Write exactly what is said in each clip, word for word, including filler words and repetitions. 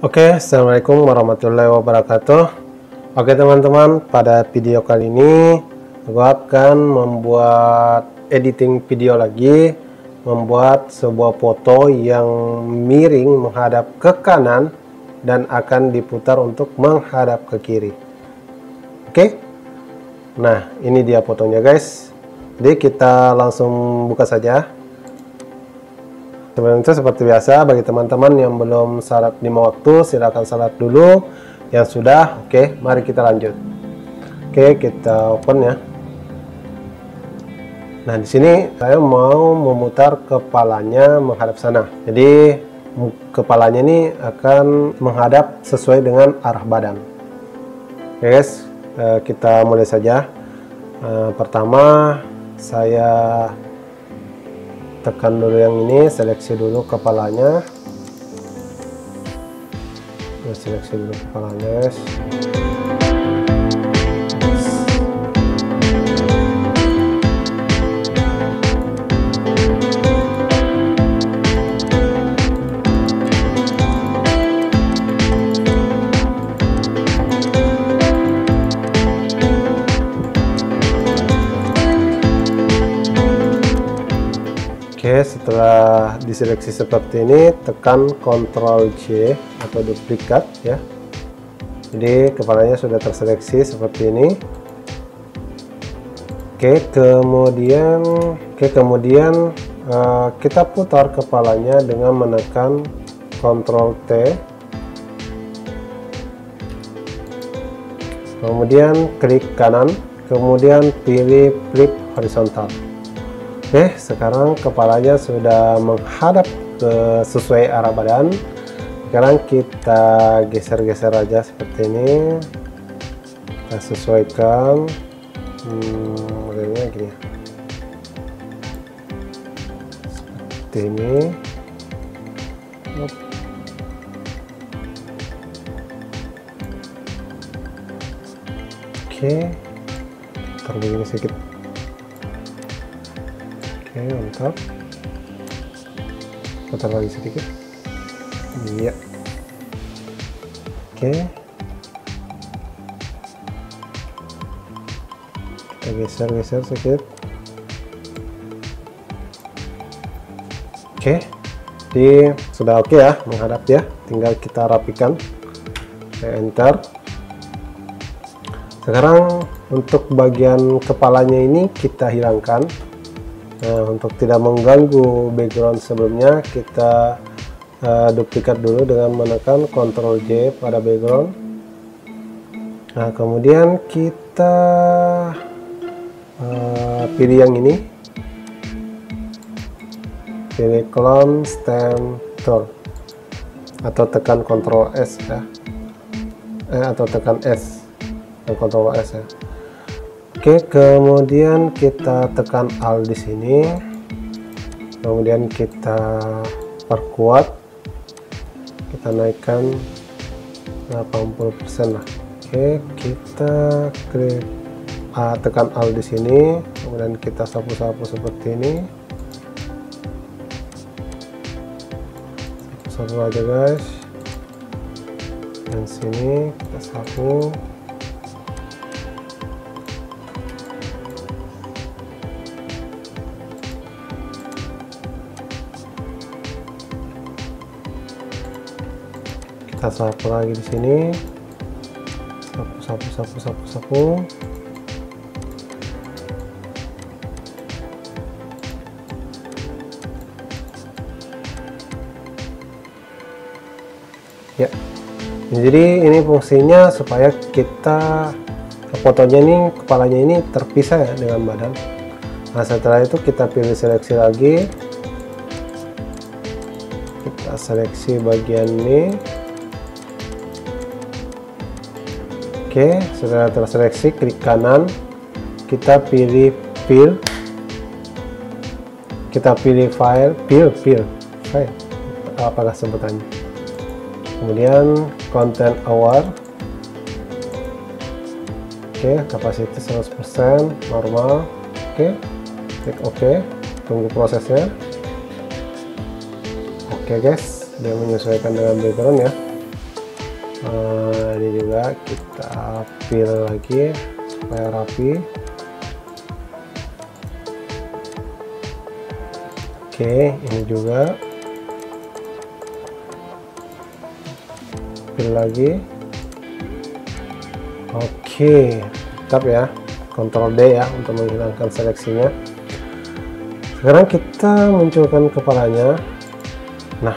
Oke, assalamualaikum warahmatullahi wabarakatuh. Oke teman-teman, pada video kali ini gue akan membuat editing video lagi, membuat sebuah foto yang miring menghadap ke kanan dan akan diputar untuk menghadap ke kiri. Oke, nah ini dia fotonya guys. Jadi kita langsung buka saja. Sebelum itu seperti biasa, bagi teman-teman yang belum salat lima waktu silahkan salat dulu, yang sudah oke okay, mari kita lanjut. Oke okay, kita open ya. Nah di sini saya mau memutar kepalanya menghadap sana, jadi kepalanya ini akan menghadap sesuai dengan arah badan. Oke okay, guys, kita mulai saja. Pertama saya tekan dulu yang ini, seleksi dulu kepalanya, terus seleksi dulu kepalanya guys. Oke, setelah diseleksi seperti ini, tekan control C atau duplikat ya. Jadi kepalanya sudah terseleksi seperti ini. Oke, kemudian oke, kemudian uh, kita putar kepalanya dengan menekan control T. Kemudian klik kanan, kemudian pilih flip horizontal. Oke, sekarang kepalanya sudah menghadap ke sesuai arah badan. Sekarang kita geser-geser aja seperti ini. Kita sesuaikan hmm, modelnya gini. Seperti ini. Oke. Terbalik sedikit. Oke, mantap. Putar lagi sedikit. Iya. Oke. Kita geser-geser sedikit. Oke. Jadi sudah oke ya, menghadap ya. Tinggal kita rapikan. Saya enter. Sekarang untuk bagian kepalanya ini kita hilangkan. Nah, untuk tidak mengganggu background sebelumnya, kita uh, duplikat dulu dengan menekan control J pada background. Nah, kemudian kita uh, pilih yang ini, pilih clone stem tool atau tekan control S ya, eh, atau tekan S dan control S ya. Oke, kemudian kita tekan Alt di sini, kemudian kita perkuat, kita naikkan delapan puluh persen lah. Oke, kita klik, ah, tekan Alt di sini, kemudian kita sapu-sapu seperti ini, sapu-sapu aja guys, dan sini kita sapu. Kita sapu lagi di sini, sapu sapu sapu sapu sapu. Ya, jadi ini fungsinya supaya kita fotonya ini kepalanya ini terpisah ya dengan badan. Nah setelah itu kita pilih seleksi lagi, kita seleksi bagian ini. Oke, setelah terseleksi klik kanan, kita pilih fill, kita pilih file, fill, fill, file, apalah sebutannya. Kemudian content hour, oke, kapasitas seratus persen, normal, oke, klik OK, tunggu prosesnya. Oke guys, dia menyesuaikan dengan background ya. Uh, ini juga kita peel lagi supaya rapi. Oke, ini juga peel lagi. Oke, tetap ya, Ctrl D ya untuk menghilangkan seleksinya. Sekarang kita munculkan kepalanya. Nah,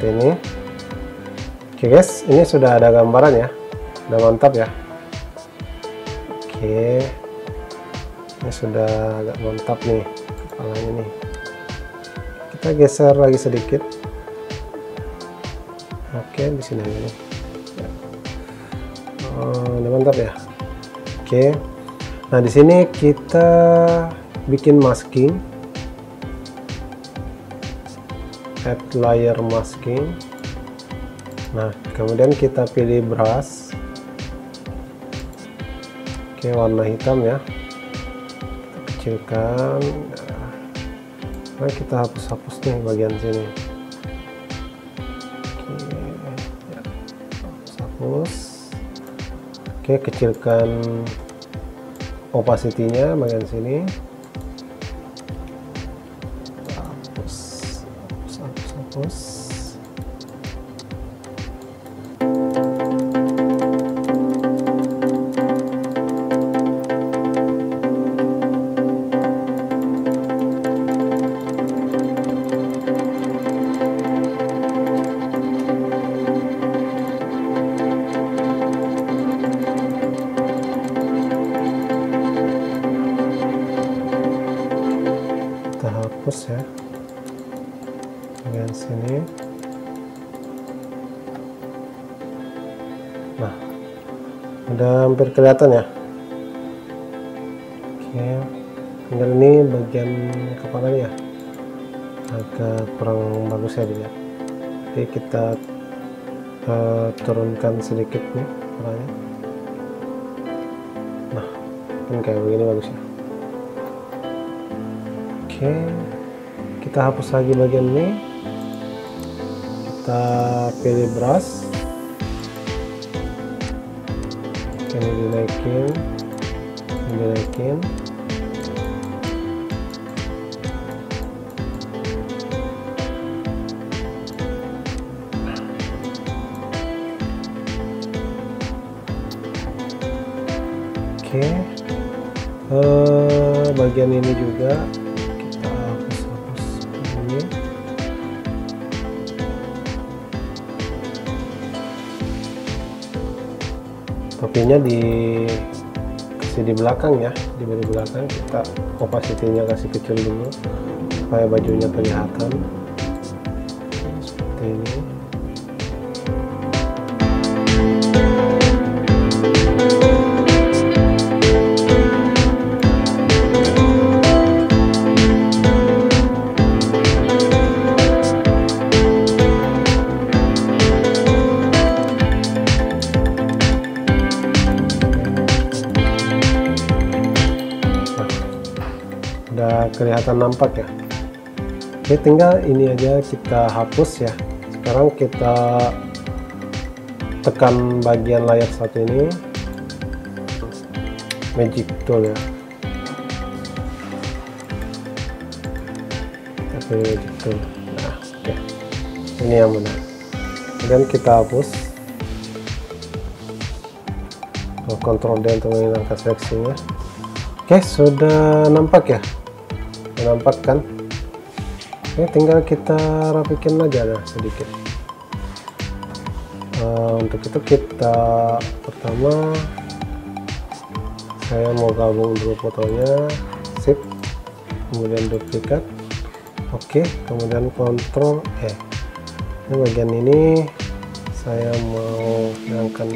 ini. Oke guys, ini sudah ada gambaran ya, udah mantap ya. Oke, ini sudah agak mantap nih kepalanya nih. Kita geser lagi sedikit. Oke, di sini ini. Hmm, udah mantap ya. Oke, nah di sini kita bikin masking, add layer masking. Nah, kemudian kita pilih brush. Oke, warna hitam ya. Kita kecilkan. Nah, kita hapus-hapus nih bagian sini. Oke, ya. Hapus-hapus. Oke, kecilkan opacity-nya bagian sini. Hapus, hapus, hapus, hapus. Hapus ya bagian sini. Nah, udah hampir kelihatan ya. Oke, tinggal ini bagian kepalanya agak kurang bagus ya dia. Jadi kita uh, turunkan sedikit nih kepalanya. Nah, ini kayak begini bagus ya. Oke, kita hapus lagi bagian ini. Kita pilih brush, ini dinaikin, ini dinaikin. Oke, eh, bagian ini juga. Topinya di kasih di belakang ya, di belakang kita opacity-nya kasih kecil dulu supaya bajunya kelihatan seperti ini. Kelihatan nampak ya. Oke, tinggal ini aja kita hapus ya. Sekarang kita tekan bagian layar satu ini, magic tool ya. Oke, magic tool. Nah, oke. Ini yang benar. Kemudian kita hapus. Ctrl D untuk menghilangkan seleksinya. Oke, sudah nampak ya. Nampak kan? Oke, tinggal kita rapikan aja lah sedikit. Nah, untuk itu kita pertama saya mau gabung dulu fotonya, sip, kemudian duplikat. Oke, kemudian kontrol E. Ini bagian ini saya mau hilangkan.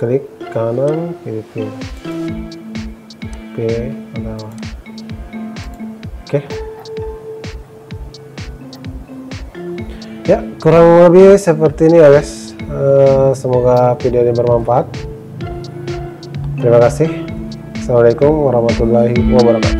Klik kanan, pilih pilih. Oke, okay. Ya, kurang lebih seperti ini ya guys. Uh, semoga video ini bermanfaat. Terima kasih. Assalamualaikum warahmatullahi wabarakatuh.